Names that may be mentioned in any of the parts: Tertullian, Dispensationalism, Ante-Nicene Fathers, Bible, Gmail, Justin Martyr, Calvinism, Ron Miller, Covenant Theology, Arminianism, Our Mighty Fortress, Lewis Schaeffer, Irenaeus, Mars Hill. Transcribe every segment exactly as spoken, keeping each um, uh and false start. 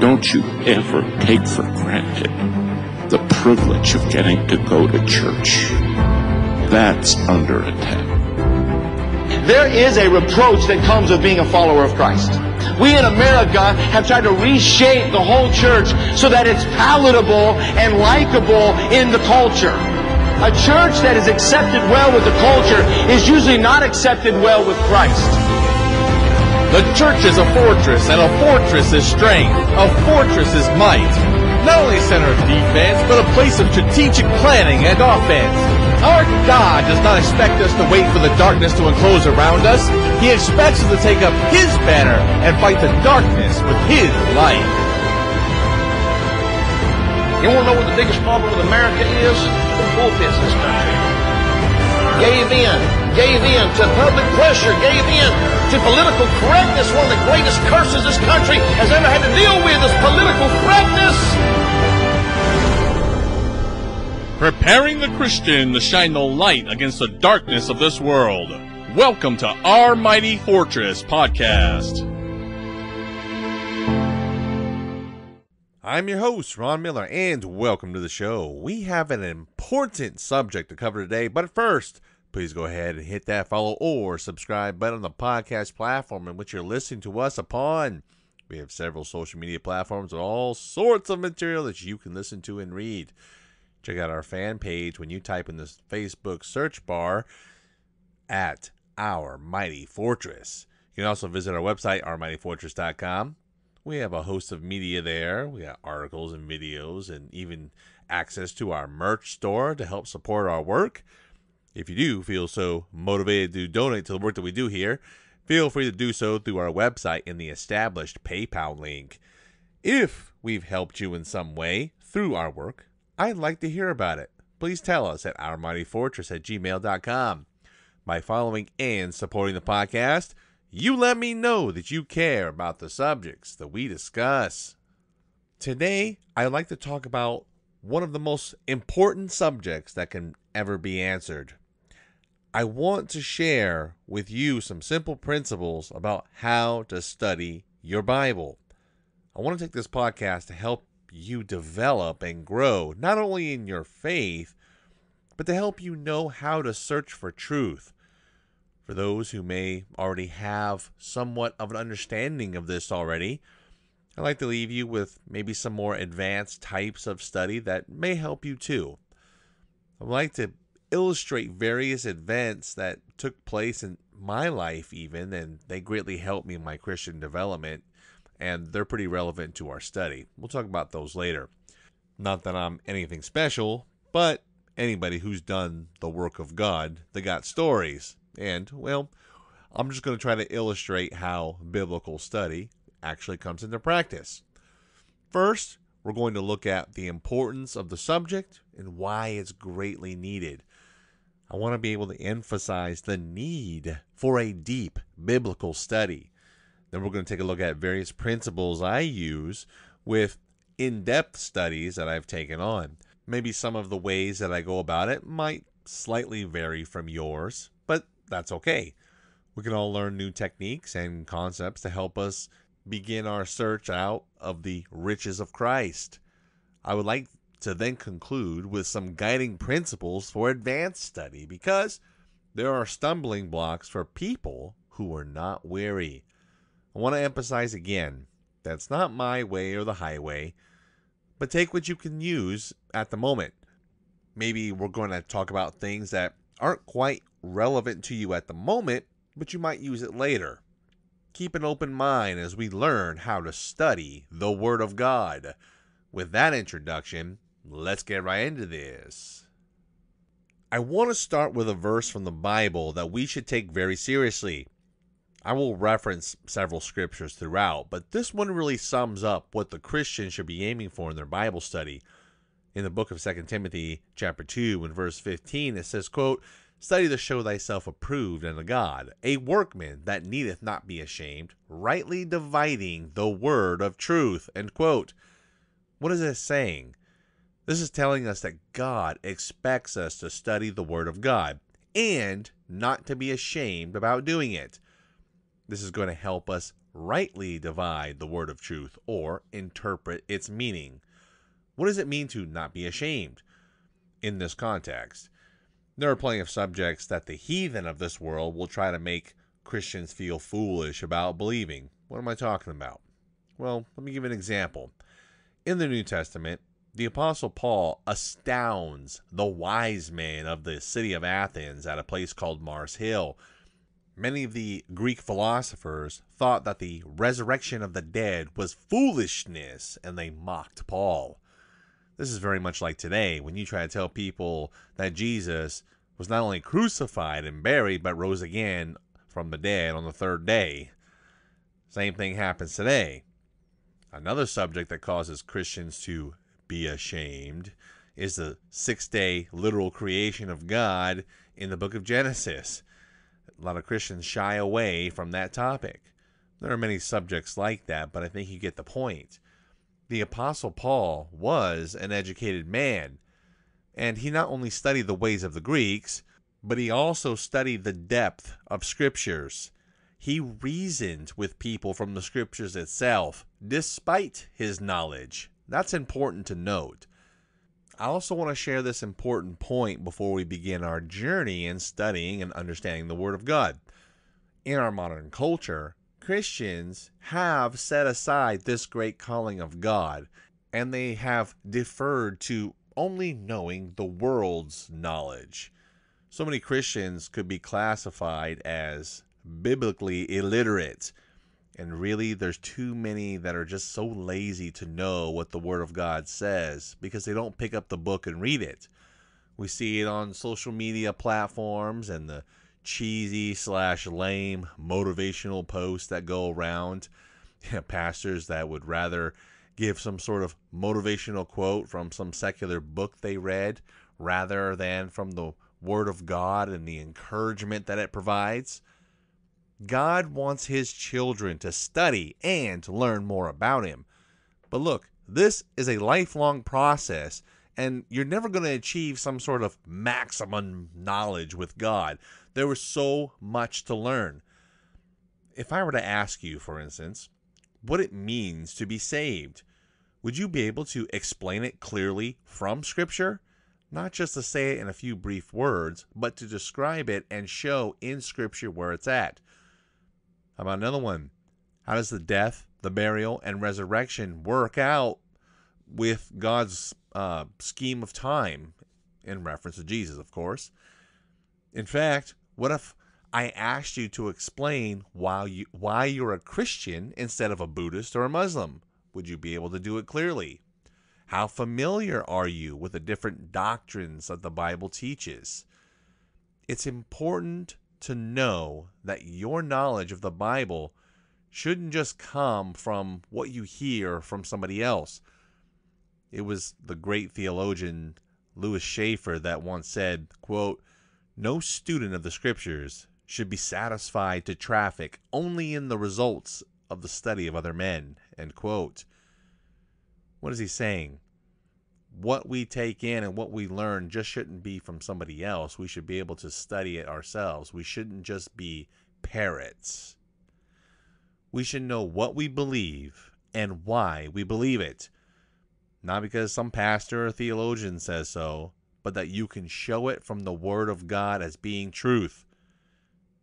Don't you ever take for granted the privilege of getting to go to church. That's under attack. There is a reproach that comes with being a follower of Christ. We in America have tried to reshape the whole church so that it's palatable and likable in the culture. A church that is accepted well with the culture is usually not accepted well with Christ. The church is a fortress, and a fortress is strength. A fortress is might. Not only a center of defense, but a place of strategic planning and offense. Our God does not expect us to wait for the darkness to enclose around us. He expects us to take up His banner and fight the darkness with His light. You want to know what the biggest problem with America is? The pulpits in this country. Gave in. Gave in to public pressure, gave in to political correctness. One of the greatest curses this country has ever had to deal with is political correctness. Preparing the Christian to shine the light against the darkness of this world. Welcome to Our Mighty Fortress podcast. I'm your host, Ron Miller, and welcome to the show. We have an important subject to cover today, but first, please go ahead and hit that follow or subscribe button on the podcast platform in which you're listening to us upon. We have several social media platforms and all sorts of material that you can listen to and read. Check out our fan page when you type in the Facebook search bar at Our Mighty Fortress. You can also visit our website, our mighty fortress dot com. We have a host of media there. We got articles and videos and even access to our merch store to help support our work. If you do feel so motivated to donate to the work that we do here, feel free to do so through our website in the established PayPal link. If we've helped you in some way through our work, I'd like to hear about it. Please tell us at our mighty fortress at gmail dot com. By following and supporting the podcast, you let me know that you care about the subjects that we discuss. Today, I'd like to talk about one of the most important subjects that can ever be answered. I want to share with you some simple principles about how to study your Bible. I want to take this podcast to help you develop and grow, not only in your faith, but to help you know how to search for truth. For those who may already have somewhat of an understanding of this already, I'd like to leave you with maybe some more advanced types of study that may help you too. I'd like to illustrate various events that took place in my life even, and they greatly helped me in my Christian development, and they're pretty relevant to our study. We'll talk about those later. Not that I'm anything special, but anybody who's done the work of God, they got stories. And, well, I'm just going to try to illustrate how biblical study actually comes into practice. First, we're going to look at the importance of the subject and why it's greatly needed. I want to be able to emphasize the need for a deep biblical study. Then we're going to take a look at various principles I use with in-depth studies that I've taken on. Maybe some of the ways that I go about it might slightly vary from yours, but that's okay. We can all learn new techniques and concepts to help us begin our search out of the riches of Christ. I would like to then conclude with some guiding principles for advanced study, because there are stumbling blocks for people who are not wary. I want to emphasize again, that's not my way or the highway, but take what you can use at the moment. Maybe we're going to talk about things that aren't quite relevant to you at the moment, but you might use it later. Keep an open mind as we learn how to study the Word of God. With that introduction, let's get right into this. I want to start with a verse from the Bible that we should take very seriously. I will reference several scriptures throughout, but this one really sums up what the Christian should be aiming for in their Bible study. In the book of Second Timothy, chapter two, and verse fifteen, it says, quote, "Study to show thyself approved unto God, a workman that needeth not be ashamed, rightly dividing the word of truth." End quote. What is this saying? This is telling us that God expects us to study the Word of God and not to be ashamed about doing it. This is going to help us rightly divide the word of truth or interpret its meaning. What does it mean to not be ashamed in this context? There are plenty of subjects that the heathen of this world will try to make Christians feel foolish about believing. What am I talking about? Well, let me give an example. In the New Testament, the Apostle Paul astounds the wise men of the city of Athens at a place called Mars Hill. Many of the Greek philosophers thought that the resurrection of the dead was foolishness, and they mocked Paul. This is very much like today when you try to tell people that Jesus was not only crucified and buried, but rose again from the dead on the third day. Same thing happens today. Another subject that causes Christians to be ashamed is the six-day literal creation of God in the book of Genesis. A lot of Christians shy away from that topic. There are many subjects like that, but I think you get the point. The Apostle Paul was an educated man, and he not only studied the ways of the Greeks, but he also studied the depth of scriptures. He reasoned with people from the scriptures itself, despite his knowledge. That's important to note. I also want to share this important point before we begin our journey in studying and understanding the Word of God. In our modern culture, Christians have set aside this great calling of God, and they have deferred to only knowing the world's knowledge. So many Christians could be classified as biblically illiterate, and really there's too many that are just so lazy to know what the Word of God says because they don't pick up the book and read it. We see it on social media platforms and the cheesy slash lame motivational posts that go around. Yeah, pastors that would rather give some sort of motivational quote from some secular book they read rather than from the Word of God and the encouragement that it provides. God wants his children to study and to learn more about him. But look, this is a lifelong process, and you're never going to achieve some sort of maximum knowledge with God. There was so much to learn. If I were to ask you, for instance, what it means to be saved, would you be able to explain it clearly from Scripture? Not just to say it in a few brief words, but to describe it and show in Scripture where it's at. How about another one? How does the death, the burial, and resurrection work out with God's uh, scheme of time? In reference to Jesus, of course. In fact, what if I asked you to explain why, you, why you're a Christian instead of a Buddhist or a Muslim? Would you be able to do it clearly? How familiar are you with the different doctrines that the Bible teaches? It's important to know that your knowledge of the Bible shouldn't just come from what you hear from somebody else. It was the great theologian Lewis Schaeffer that once said, quote, "No student of the scriptures should be satisfied to traffic only in the results of the study of other men," end quote. What is he saying? What we take in and what we learn just shouldn't be from somebody else. We should be able to study it ourselves. We shouldn't just be parrots. We should know what we believe and why we believe it. Not because some pastor or theologian says so, but that you can show it from the Word of God as being truth.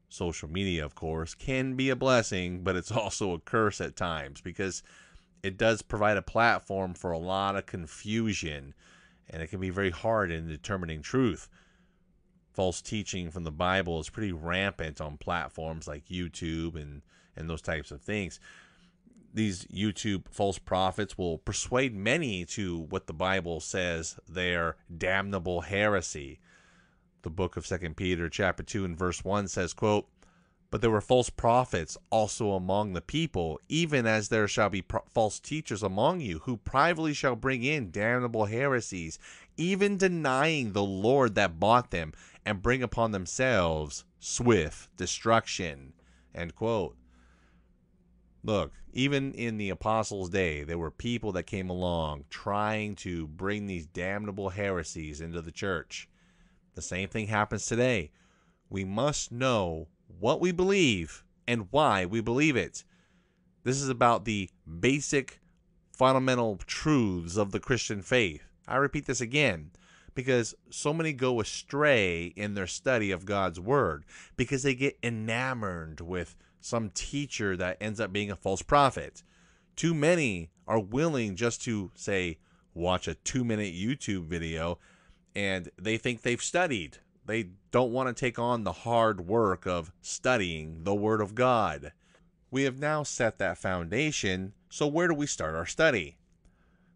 Social media, of course, can be a blessing, but it's also a curse at times because it does provide a platform for a lot of confusion, and it can be very hard in determining truth. False teaching from the Bible is pretty rampant on platforms like YouTube and, and those types of things. These YouTube false prophets will persuade many to what the Bible says their damnable heresy. The book of Second Peter chapter two and verse one says, quote, "But there were false prophets also among the people, even as there shall be pro- false teachers among you, who privately shall bring in damnable heresies, even denying the Lord that bought them, and bring upon themselves swift destruction." End quote. Look, even in the apostles' day, there were people that came along trying to bring these damnable heresies into the church. The same thing happens today. We must know what we believe and why we believe it. This is about the basic fundamental truths of the Christian faith. I repeat this again, because so many go astray in their study of God's word because they get enamored with some teacher that ends up being a false prophet. Too many are willing just to, say, watch a two-minute YouTube video, and they think they've studied. They don't want to take on the hard work of studying the Word of God. We have now set that foundation, so where do we start our study?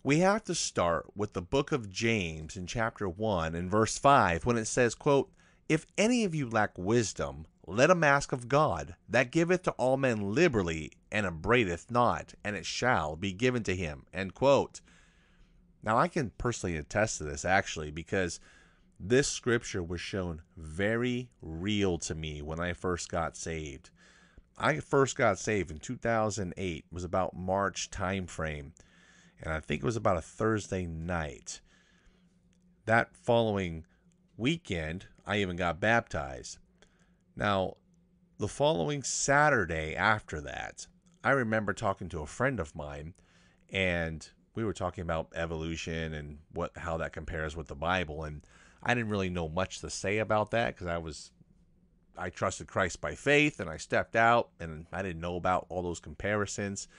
We have to start with the book of James in chapter one and verse five when it says, quote, "If any of you lack wisdom, let him ask of God, that giveth to all men liberally and abradeth not, and it shall be given to him." End quote. Now, I can personally attest to this, actually, because this scripture was shown very real to me when I first got saved. I first got saved in two thousand eight. It was about March time frame, and I think it was about a Thursday night. That following weekend, I even got baptized. Now, the following Saturday after that, I remember talking to a friend of mine, and we were talking about evolution and what how that compares with the Bible, and I didn't really know much to say about that because I was I trusted Christ by faith, and I stepped out, and I didn't know about all those comparisons,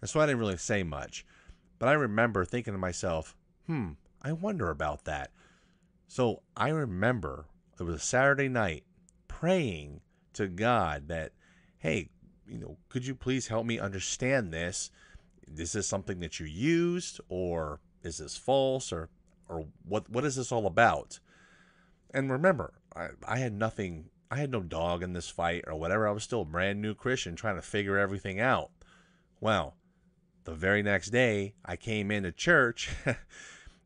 and so I didn't really say much. But I remember thinking to myself, hmm, I wonder about that. So I remember it was a Saturday night, praying to God that, hey, you know, could you please help me understand this? Is this something that you used, or is this false, or or what what is this all about? And remember, I, I had nothing, I had no dog in this fight or whatever. I was still a brand new Christian trying to figure everything out. Well, the very next day I came into church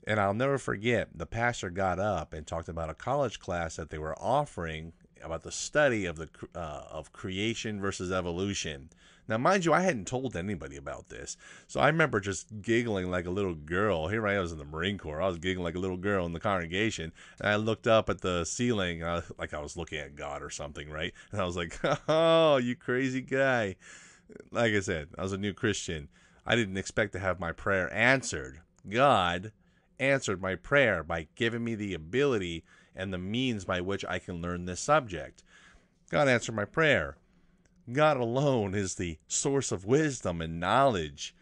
and I'll never forget, the pastor got up and talked about a college class that they were offering about the study of the uh, of creation versus evolution. Now, mind you, I hadn't told anybody about this, so I remember just giggling like a little girl. Here I was in the Marine Corps. I was giggling like a little girl in the congregation, and I looked up at the ceiling uh, like I was looking at God or something, right? And I was like, oh, you crazy guy. Like I said, I was a new Christian. I didn't expect to have my prayer answered. God answered my prayer by giving me the ability and the means by which I can learn this subject. God answered my prayer. God alone is the source of wisdom and knowledge,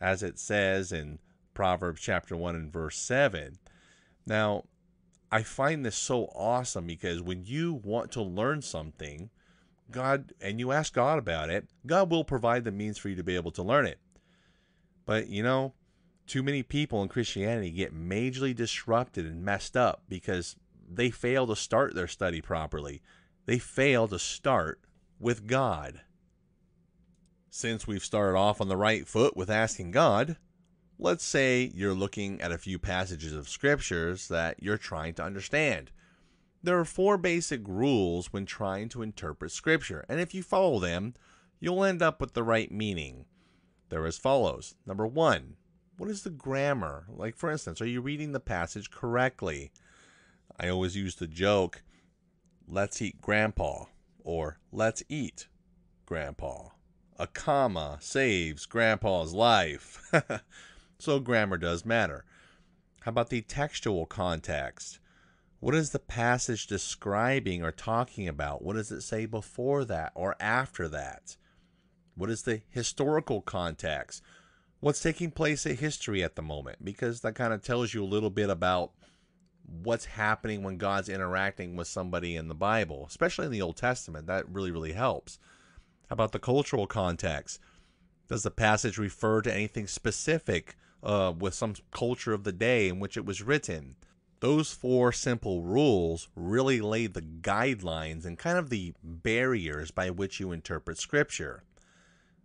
as it says in Proverbs chapter one and verse seven. Now, I find this so awesome because when you want to learn something, God, and you ask God about it, God will provide the means for you to be able to learn it. But, you know, too many people in Christianity get majorly disrupted and messed up because they fail to start their study properly. They fail to start with God. Since we've started off on the right foot with asking God, let's say you're looking at a few passages of scriptures that you're trying to understand. There are four basic rules when trying to interpret scripture, and if you follow them, you'll end up with the right meaning. They're as follows. Number one, what is the grammar? Like, for instance, are you reading the passage correctly? I always use the joke, let's eat grandpa, or let's eat grandpa. A comma saves grandpa's life. So grammar does matter. How about the textual context? What is the passage describing or talking about? What does it say before that or after that? What is the historical context? What's taking place in history at the moment? Because that kind of tells you a little bit about what's happening when God's interacting with somebody in the Bible, especially in the Old Testament. That really, really helps. How about the cultural context? Does the passage refer to anything specific uh, with some culture of the day in which it was written? Those four simple rules really lay the guidelines and kind of the barriers by which you interpret Scripture.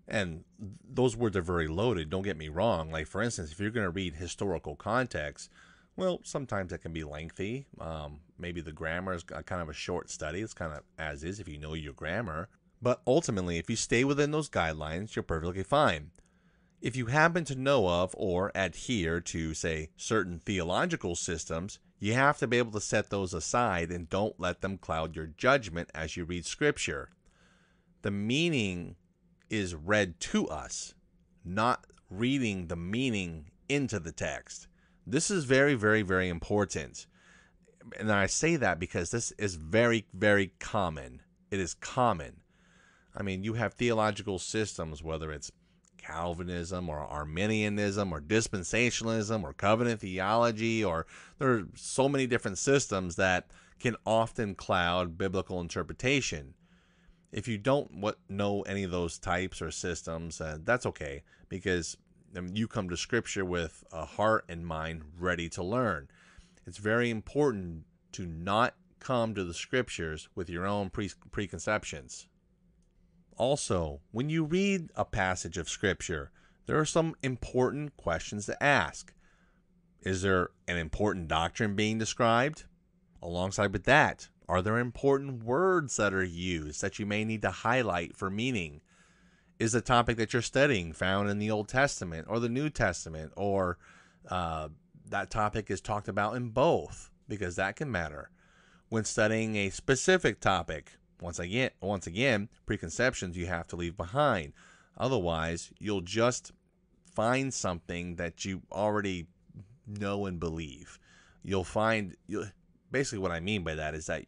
And those words are very loaded, don't get me wrong. Like, for instance, if you're going to read historical context, well, sometimes that can be lengthy. Um, maybe the grammar is kind of a short study. It's kind of as is if you know your grammar. But ultimately, if you stay within those guidelines, you're perfectly fine. If you happen to know of or adhere to, say, certain theological systems, you have to be able to set those aside and don't let them cloud your judgment as you read Scripture. The meaning is read to us, not reading the meaning into the text. This is very, very, very important. And I say that because this is very, very common. It is common. I mean, you have theological systems, whether it's Calvinism or Arminianism or Dispensationalism or Covenant Theology, or there are so many different systems that can often cloud biblical interpretation. If you don't what, know any of those types or systems, uh, that's okay, because I mean, you come to Scripture with a heart and mind ready to learn. It's very important to not come to the Scriptures with your own pre- preconceptions. Also, when you read a passage of Scripture, there are some important questions to ask. Is there an important doctrine being described? Alongside with that, are there important words that are used that you may need to highlight for meaning? Is the topic that you're studying found in the Old Testament or the New Testament, or uh, that topic is talked about in both? Because that can matter. When studying a specific topic, Once again, once again, preconceptions you have to leave behind. Otherwise, you'll just find something that you already know and believe. You'll find, you'll, basically what I mean by that is that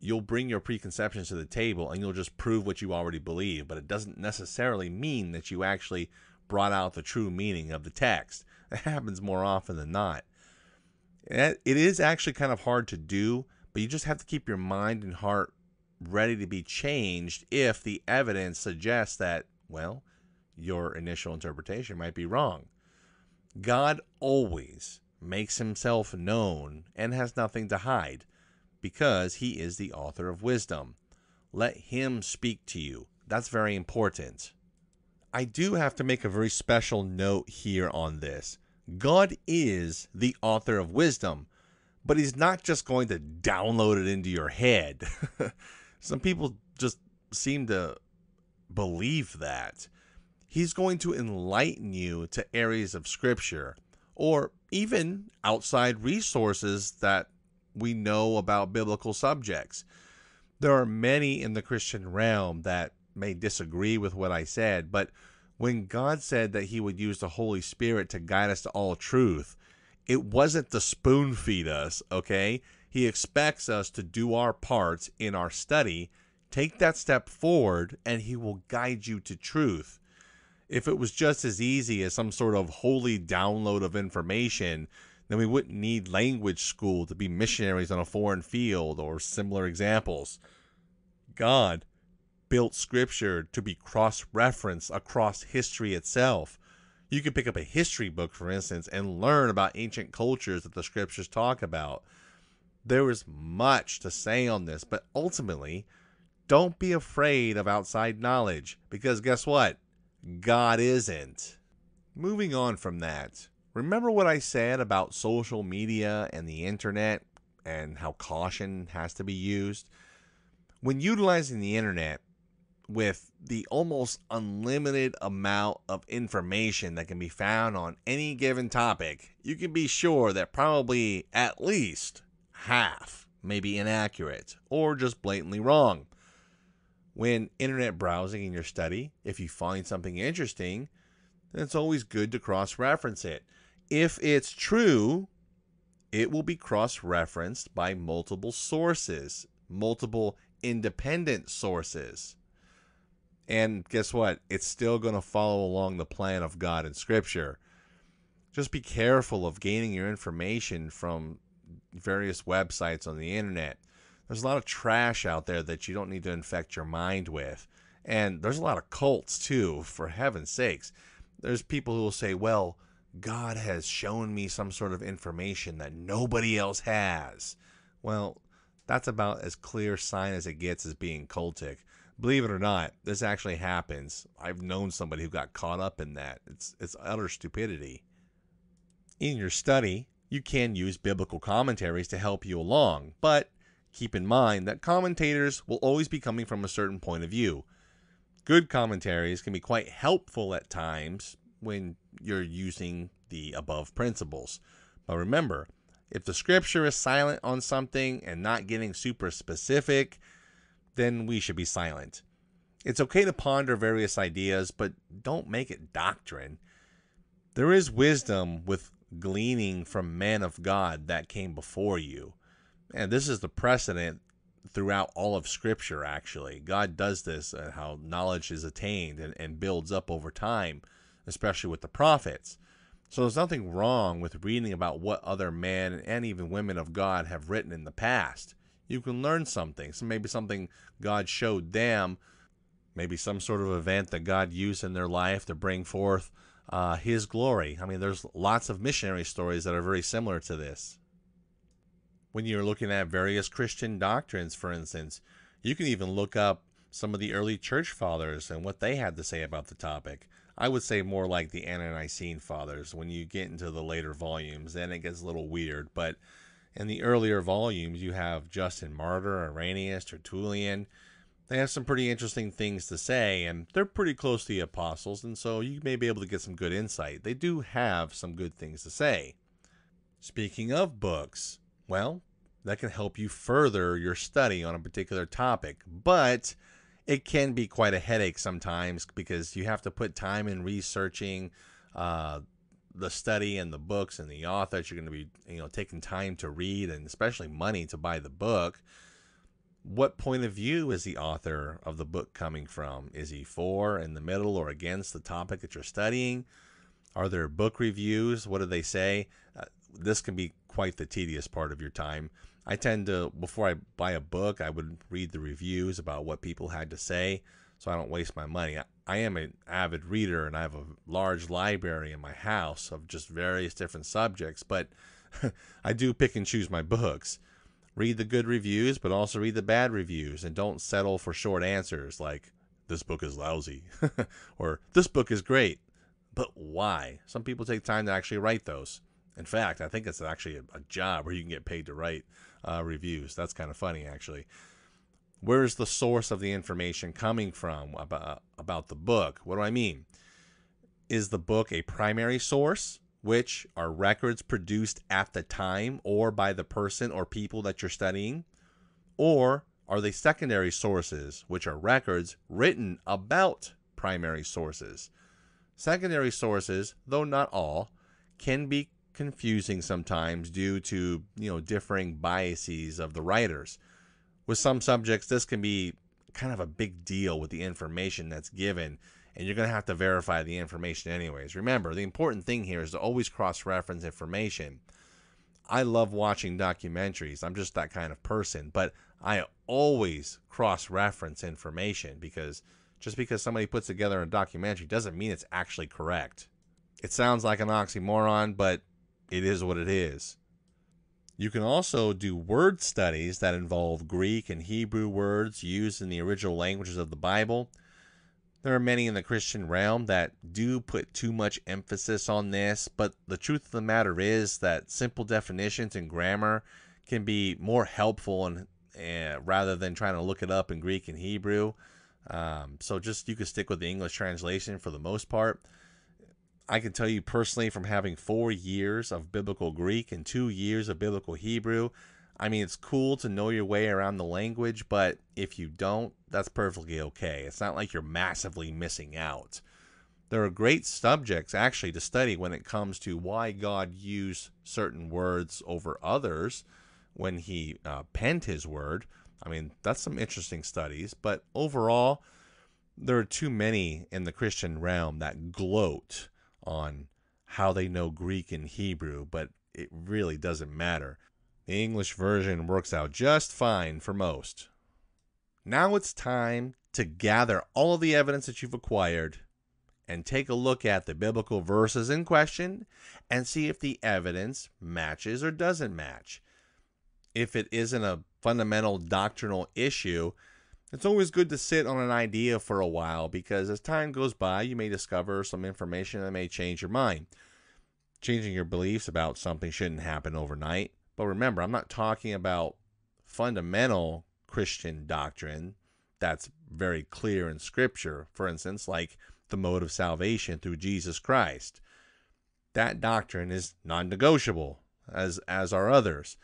you'll bring your preconceptions to the table and you'll just prove what you already believe. But it doesn't necessarily mean that you actually brought out the true meaning of the text. That happens more often than not. It is actually kind of hard to do, but you just have to keep your mind and heart ready to be changed if the evidence suggests that, well, your initial interpretation might be wrong. God always makes himself known and has nothing to hide, because he is the author of wisdom. Let him speak to you. That's very important. I do have to make a very special note here on this. God is the author of wisdom, but he's not just going to download it into your head. Some people just seem to believe that. He's going to enlighten you to areas of Scripture, or even outside resources that we know about biblical subjects. There are many in the Christian realm that may disagree with what I said, but when God said that he would use the Holy Spirit to guide us to all truth, it wasn't to spoon feed us, okay? He expects us to do our parts in our study, take that step forward, and he will guide you to truth. If it was just as easy as some sort of holy download of information, then we wouldn't need language school to be missionaries on a foreign field or similar examples. God built Scripture to be cross-referenced across history itself. You can pick up a history book, for instance, and learn about ancient cultures that the Scriptures talk about. There is much to say on this, but ultimately, don't be afraid of outside knowledge, because guess what? God isn't. Moving on from that, remember what I said about social media and the internet and how caution has to be used? When utilizing the internet, with the almost unlimited amount of information that can be found on any given topic, you can be sure that probably at least half may be inaccurate or just blatantly wrong. When internet browsing in your study, if you find something interesting, then it's always good to cross-reference it. If it's true, it will be cross-referenced by multiple sources, multiple independent sources. And guess what? It's still going to follow along the plan of God in Scripture. Just be careful of gaining your information from various websites on the internet. There's a lot of trash out there that you don't need to infect your mind with. And there's a lot of cults too, for heaven's sakes. There's people who will say, well, God has shown me some sort of information that nobody else has. Well, that's about as clear a sign as it gets as being cultic. Believe it or not, this actually happens. I've known somebody who got caught up in that. It's it's utter stupidity. In your study, you can use biblical commentaries to help you along, but keep in mind that commentators will always be coming from a certain point of view. Good commentaries can be quite helpful at times when you're using the above principles. But remember, if the Scripture is silent on something and not getting super specific, then we should be silent. It's okay to ponder various ideas, but don't make it doctrine. There is wisdom with gleaning from men of God that came before you. And this is the precedent throughout all of Scripture, actually. God does this, and how knowledge is attained and, and builds up over time, especially with the prophets. So there's nothing wrong with reading about what other men and even women of God have written in the past. You can learn something, so maybe something God showed them, maybe some sort of event that God used in their life to bring forth uh, his glory. I mean, there's lots of missionary stories that are very similar to this. When you're looking at various Christian doctrines, for instance, you can even look up some of the early church fathers and what they had to say about the topic. I would say more like the Ante-Nicene Fathers. When you get into the later volumes, then it gets a little weird. But in the earlier volumes, you have Justin Martyr, Irenaeus, Tertullian. They have some pretty interesting things to say, and they're pretty close to the apostles, and so you may be able to get some good insight. They do have some good things to say. Speaking of books, well, that can help you further your study on a particular topic, but it can be quite a headache sometimes because you have to put time in researching uh, the study and the books and the author that you're going to be, you know, taking time to read, and especially money to buy the book. What point of view is the author of the book coming from? Is he for, in the middle, or against the topic that you're studying? Are there book reviews? What do they say? Uh, this can be quite the tedious part of your time. I tend to, before I buy a book, I would read the reviews about what people had to say so I don't waste my money. I, I am an avid reader, and I have a large library in my house of just various different subjects, but I do pick and choose my books. Read the good reviews, but also read the bad reviews, and don't settle for short answers like, this book is lousy, or this book is great. But why? Some people take time to actually write those. In fact, I think it's actually a, a job where you can get paid to write uh, reviews. That's kind of funny, actually. Where's the source of the information coming from about, about the book? What do I mean? Is the book a primary source, which are records produced at the time or by the person or people that you're studying? Or are they secondary sources, which are records written about primary sources? Secondary sources, though not all, can be confusing sometimes due to, you know, differing biases of the writers. With some subjects, this can be kind of a big deal with the information that's given, and you're going to have to verify the information anyways. Remember, the important thing here is to always cross-reference information. I love watching documentaries. I'm just that kind of person. But I always cross-reference information, because just because somebody puts together a documentary doesn't mean it's actually correct. It sounds like an oxymoron, but it is what it is. You can also do word studies that involve Greek and Hebrew words used in the original languages of the Bible. There are many in the Christian realm that do put too much emphasis on this, but the truth of the matter is that simple definitions and grammar can be more helpful, and uh, rather than trying to look it up in Greek and Hebrew. Um, so just you could stick with the English translation for the most part. I can tell you personally, from having four years of biblical Greek and two years of biblical Hebrew, I mean, it's cool to know your way around the language, but if you don't, that's perfectly okay. It's not like you're massively missing out. There are great subjects, actually, to study when it comes to why God used certain words over others when he uh, penned his word. I mean, that's some interesting studies, but overall, there are too many in the Christian realm that gloat on how they know Greek and Hebrew, but it really doesn't matter. The English version works out just fine for most. Now it's time to gather all of the evidence that you've acquired and take a look at the biblical verses in question and see if the evidence matches or doesn't match. If it isn't a fundamental doctrinal issue, it's always good to sit on an idea for a while, because as time goes by, you may discover some information that may change your mind. Changing your beliefs about something shouldn't happen overnight. But remember, I'm not talking about fundamental Christian doctrine that's very clear in Scripture, for instance, like the mode of salvation through Jesus Christ. That doctrine is non-negotiable, as, as are others.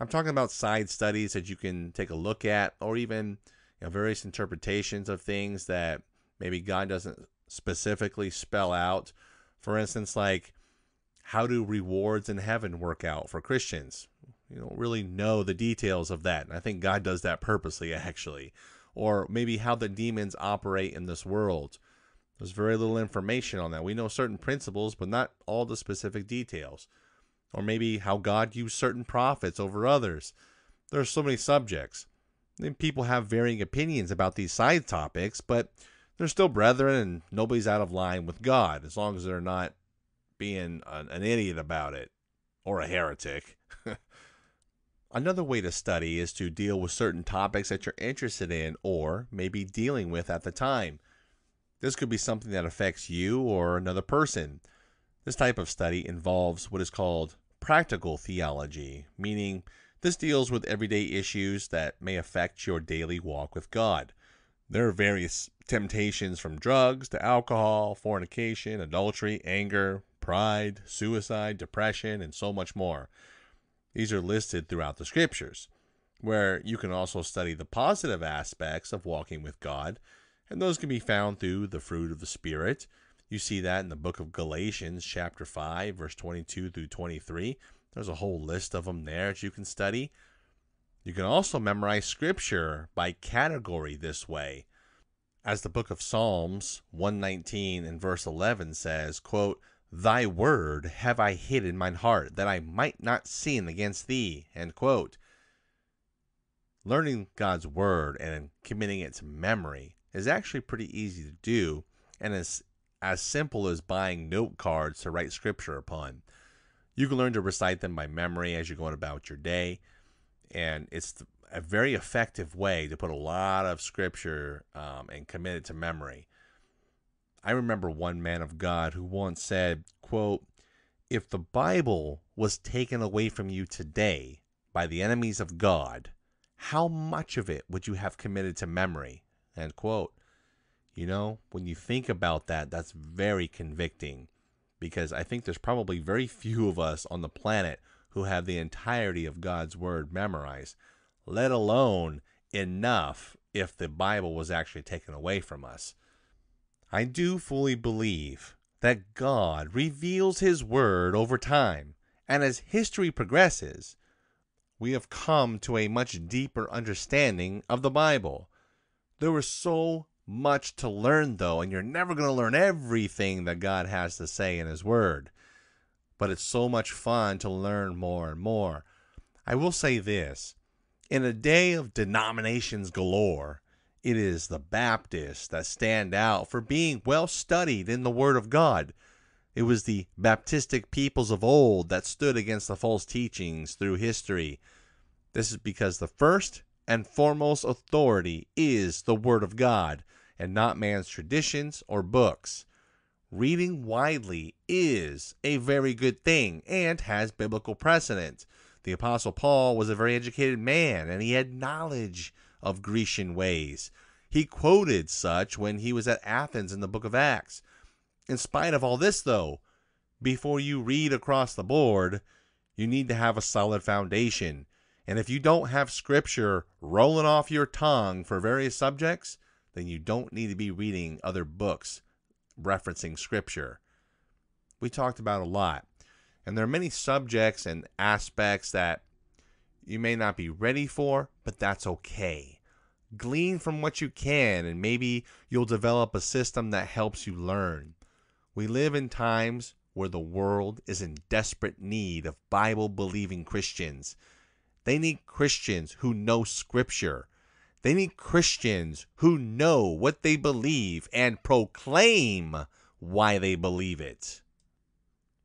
I'm talking about side studies that you can take a look at, or even, you know, various interpretations of things that maybe God doesn't specifically spell out. For instance, like, how do rewards in heaven work out for Christians? You don't really know the details of that. And I think God does that purposely, actually. Or maybe how the demons operate in this world. There's very little information on that. We know certain principles, but not all the specific details. Or maybe how God used certain prophets over others. There are so many subjects. And people have varying opinions about these side topics, but they're still brethren, and nobody's out of line with God, as long as they're not being an, an idiot about it or a heretic. Another way to study is to deal with certain topics that you're interested in or maybe dealing with at the time. This could be something that affects you or another person. This type of study involves what is called practical theology, meaning this deals with everyday issues that may affect your daily walk with God. There are various temptations from drugs to alcohol, fornication, adultery, anger, pride, suicide, depression, and so much more. These are listed throughout the scriptures, where you can also study the positive aspects of walking with God, and those can be found through the fruit of the Spirit. You see that in the book of Galatians, chapter five, verse twenty-two through twenty-three. There's a whole list of them there that you can study. You can also memorize scripture by category this way. As the book of Psalms one nineteen and verse eleven says, quote, "Thy word have I hid in mine heart, that I might not sin against thee." End quote. Learning God's word and committing it to memory is actually pretty easy to do, and is as simple as buying note cards to write scripture upon. You can learn to recite them by memory as you're going about your day, and it's a very effective way to put a lot of scripture um, and commit it to memory. I remember one man of God who once said, quote, "If the Bible was taken away from you today by the enemies of God, how much of it would you have committed to memory?" End quote. You know, when you think about that, that's very convicting, because I think there's probably very few of us on the planet who have the entirety of God's word memorized, let alone enough if the Bible was actually taken away from us. I do fully believe that God reveals his word over time, and as history progresses, we have come to a much deeper understanding of the Bible. There was so much to learn, though, and you're never going to learn everything that God has to say in his word. But it's so much fun to learn more and more. I will say this. In a day of denominations galore, it is the Baptists that stand out for being well studied in the Word of God. It was the Baptistic peoples of old that stood against the false teachings through history. This is because the first and foremost authority is the Word of God, and not man's traditions or books. Reading widely is a very good thing and has biblical precedent. The Apostle Paul was a very educated man, and he had knowledge of Grecian ways. He quoted such when he was at Athens in the book of Acts. In spite of all this, though, before you read across the board, you need to have a solid foundation. And if you don't have scripture rolling off your tongue for various subjects, then you don't need to be reading other books referencing scripture. We talked about a lot, and there are many subjects and aspects that you may not be ready for, but that's okay. Glean from what you can, and maybe you'll develop a system that helps you learn. We live in times where the world is in desperate need of Bible-believing Christians. They need Christians who know Scripture. They need Christians who know what they believe and proclaim why they believe it.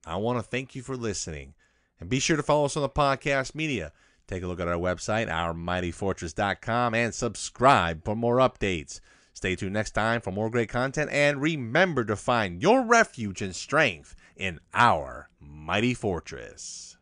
I want to thank you for listening, and be sure to follow us on the podcast media. Take a look at our website, our mighty fortress dot com, and subscribe for more updates. Stay tuned next time for more great content, and remember to find your refuge and strength in Our Mighty Fortress.